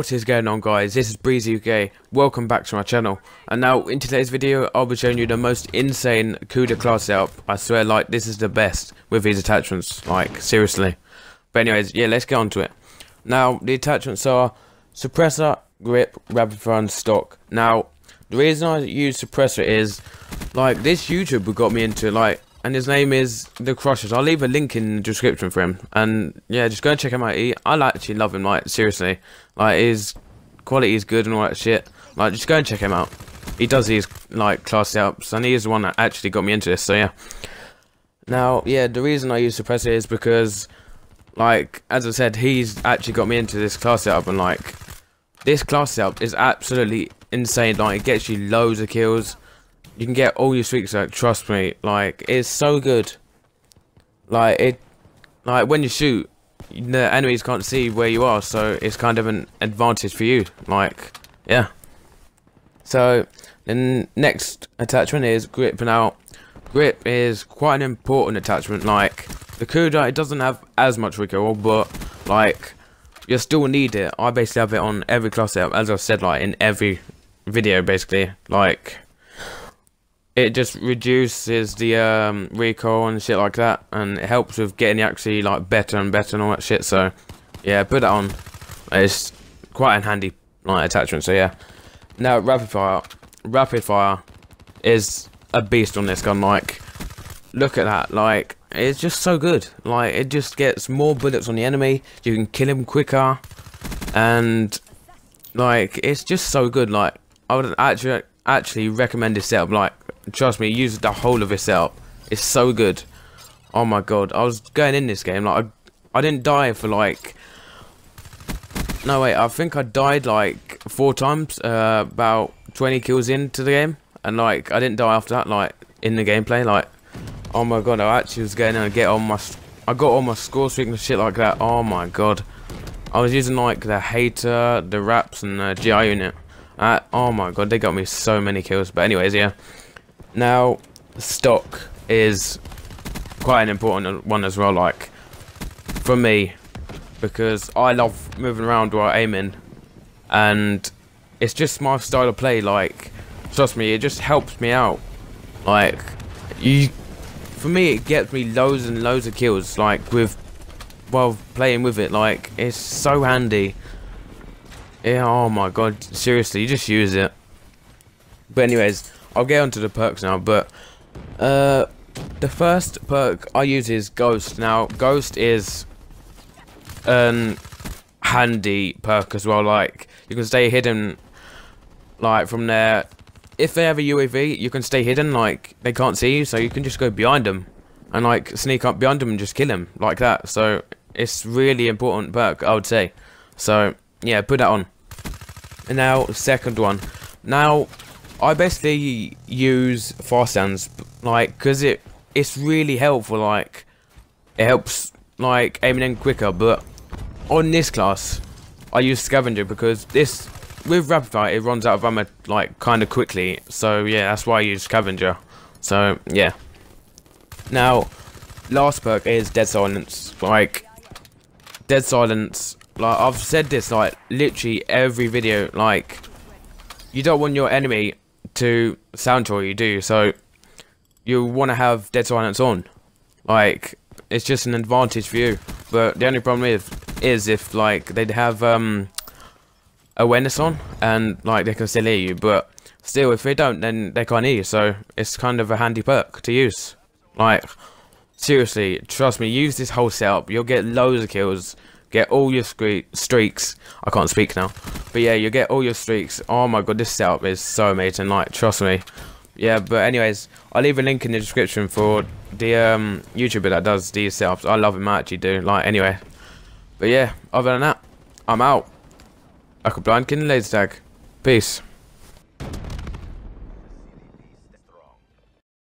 What is going on, guys? This is breezy uk. Welcome back to my channel. And now in today's video I'll be showing you the most insane Kuda class setup. I swear, like, this is the best with these attachments, like, seriously. But anyways, yeah, let's get on to it. Now the attachments are suppressor, grip, rapid fire and stock. Now the reason I use suppressor is, like, this YouTuber got me into, like, and his name is The Crushers. I'll leave a link in the description for him. And yeah, just go and check him out. I actually love him, like, seriously. Like, his quality is good and all that shit. Like, just go and check him out. He does these, like, class setups, and he is the one that actually got me into this, so yeah. Now, yeah, the reason I use suppressor is because, like, as I said, he's actually got me into this class setup, and, like, this class setup is absolutely insane. Like, it gets you loads of kills. You can get all your streaks out, trust me. Like, it's so good. Like, when you shoot, the enemies can't see where you are, so it's kind of an advantage for you. Like, yeah. So, the next attachment is grip. Now, grip is quite an important attachment. Like, the Kuda, it doesn't have as much recoil, but, like, you still need it. I basically have it on every class setup, as I've said, like, in every video, basically. Like, it just reduces the recoil and shit like that, and it helps with getting actually, like, better and better and all that shit. So yeah, put that on. It's quite a handy, like, attachment, so yeah. Now rapid fire is a beast on this gun. Like, look at that. Like, it's just so good. Like, it just gets more bullets on the enemy, you can kill him quicker, and, like, it's just so good. Like, I would actually recommend this setup. Like, trust me, use the whole of this setup. It's so good. Oh my god, I was going in this game, like, I didn't die for, like, no wait, I think I died like 4 times, about 20 kills into the game, and, like, I didn't die after that, like, in the gameplay. Like, oh my god, I actually was going in and I got all my score streak and shit like that. Oh my god, I was using, like, the hater, the raps and the GI unit. Oh my god, they got me so many kills. But anyways, yeah. Now, stock is quite an important one as well, like, for me, because I love moving around while aiming, and it's just my style of play. Like, trust me, it just helps me out. Like, for me, it gets me loads and loads of kills, like, while playing with it. Like, it's so handy. Yeah, oh my god, seriously, you just use it. But anyways, I'll get onto the perks now, but the first perk I use is Ghost. Now, Ghost is an handy perk as well. Like, you can stay hidden, like, from there. If they have a UAV, you can stay hidden, like, they can't see you, so you can just go behind them and, like, sneak up behind them and just kill him like that. So it's really important perk, I would say. So yeah, put that on. And now, second one. Now, I basically use Fast Hands, like, because it's really helpful. Like, it helps, like, aiming in quicker. But on this class, I use Scavenger because this, with rapid fire, it runs out of ammo, like, kind of quickly. So yeah, that's why I use Scavenger. So yeah. Now, last perk is Dead Silence. Like, Dead Silence, like, I've said this, like, literally every video. Like, you don't want your enemy to sound to you, do you? So you want to have Dead Silence on. Like, it's just an advantage for you. But the only problem is if, like, they'd have Awareness on, and, like, they can still hear you. But still, if they don't, then they can't hear you. So it's kind of a handy perk to use. Like, seriously, trust me, use this whole setup. You'll get loads of kills, get all your streaks. I can't speak now, but yeah, you get all your streaks. Oh my god, this setup is so amazing, like, trust me. Yeah, but anyways, I'll leave a link in the description for the YouTuber that does these setups. I love him, I actually do, like, anyway. But yeah, other than that, I'm out. I could blind kin laser tag. Peace.